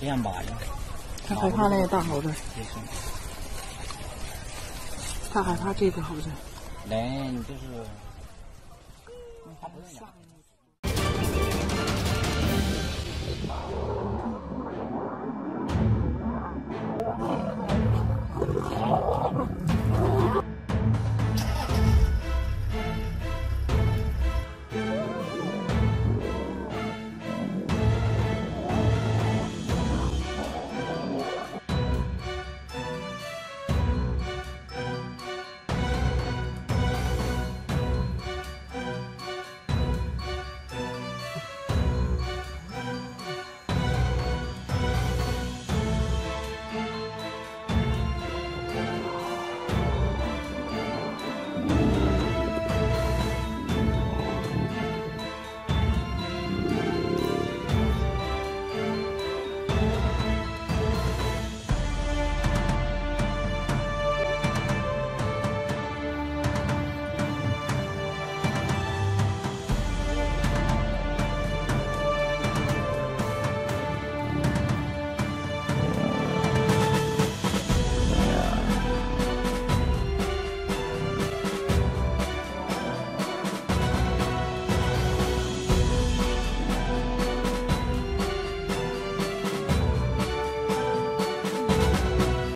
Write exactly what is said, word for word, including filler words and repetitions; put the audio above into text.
别按把着，他害怕那个大猴子。看看它这个好不好？来，你就是。嗯